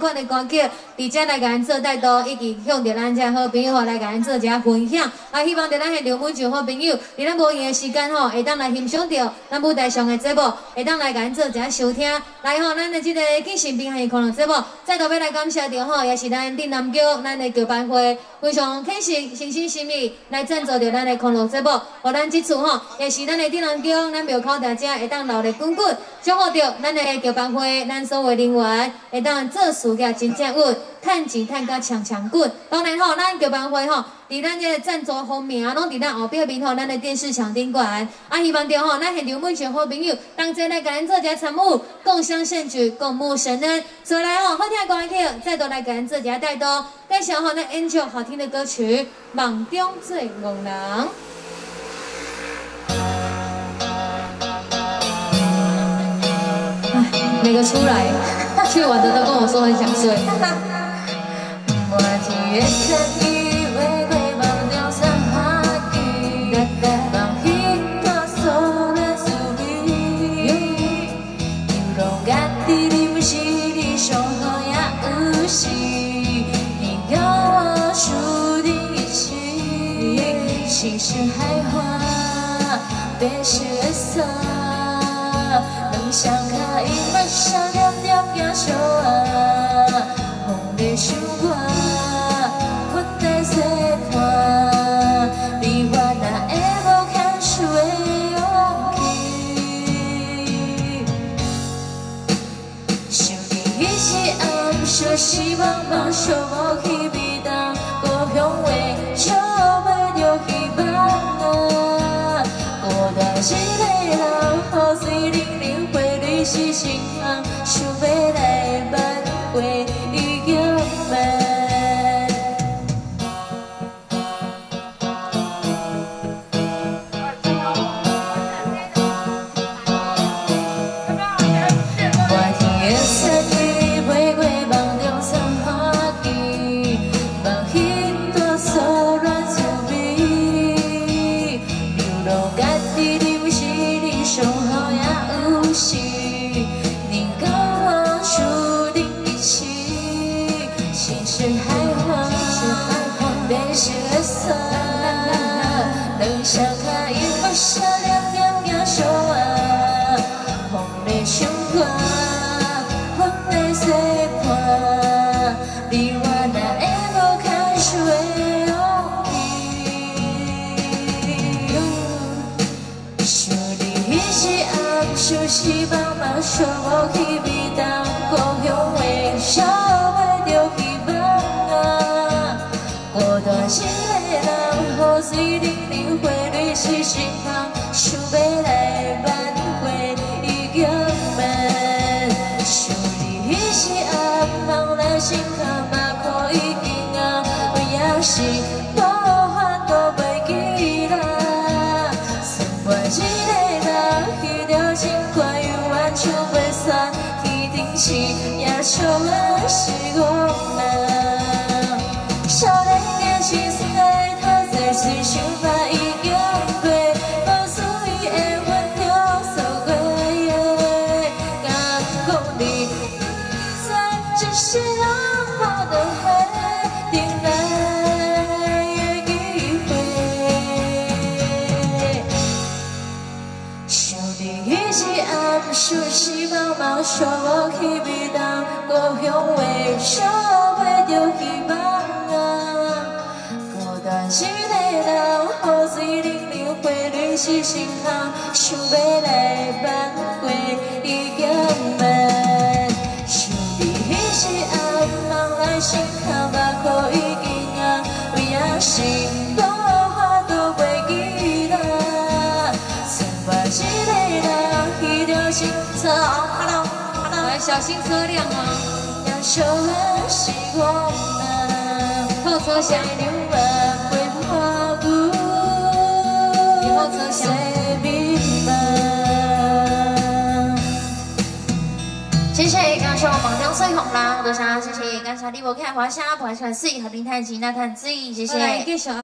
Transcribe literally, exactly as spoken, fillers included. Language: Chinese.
款的歌曲，伫遮来甲咱做带动，以及向着咱遮好朋友吼来甲咱做一下分享。啊，希望着咱现场每一位好朋友，伫咱无闲的时间吼，会当来欣赏着咱舞台上的节目，会当来甲咱做一下收听。来吼，咱的这个进行平衡的可能节目，再度要来感谢着吼，也是咱镇南局咱的剧班会非常肯诚、诚心诚意来赞助着咱的可能节目。互咱这次吼，也是咱的镇南局咱庙口大家会当热闹滚滚，祝福着咱的剧班会咱所有人员会当做事业真正稳，趁钱趁到强强滚。当然吼，咱剧班会吼，伫咱这个赞助方面啊，拢伫咱后壁面吼，咱的电视墙顶悬。啊，希望着吼，咱现场每一个好朋友同齐来甲咱做一下参与，共襄盛举，共沐神恩。再来吼，好听歌曲，再度来甲咱做一下带动，介绍吼咱 Angel 好听的歌曲《梦中最怣人》。每个出来去玩的都跟我说很想睡。想开一门上吊吊吊手啊，红的胸花，我带碎花，你我那爱我看书的勇气。想你一起暗笑，希望望笑我去避当，故乡话笑袂着希望啊，孤单一个人好醉哩。是心肠，想要来挽回，已经慢。我听月色里飞过梦中三花枝，望彼多愁乱滋味，流浪家己你不是你上好也有时。能想开一抹笑，亮亮鸟手啊，梦里想我，我袂做伴，你我哪会无牵手的勇气？想你一时暗笑，希望梦想无去味道，故乡话笑袂着希望啊，孤单一个人。水灵灵，花蕊是心香，想要来挽回已经慢。想你一时暗暝，咱心坎嘛可以硬啊，也是无法度袂记啦。剩我一个人，去着真快，犹原像袂散，天顶是也笑的是憨人，少年的心酸。只想法已经过，无输伊的温柔所过的。敢讲你不知，这是人无能力等待的机会。想你一时暗笑，希望梦想无去味道，故乡话想袂着希望啊，孤单一。雨水淋淋，花蕊是心香，想要来挽回已经慢。想你彼时暗暝，咱心坎嘛可以硬啊，也是无法度袂记啦。剩我一个人，去着真糟糕，来小心车辆哦，也少的是我啊，后座厢的牛啊。谁明白？谢谢感谢网中最红人，多谢谢谢感谢你无客花声，陪传水和林太吉那探水，谢谢。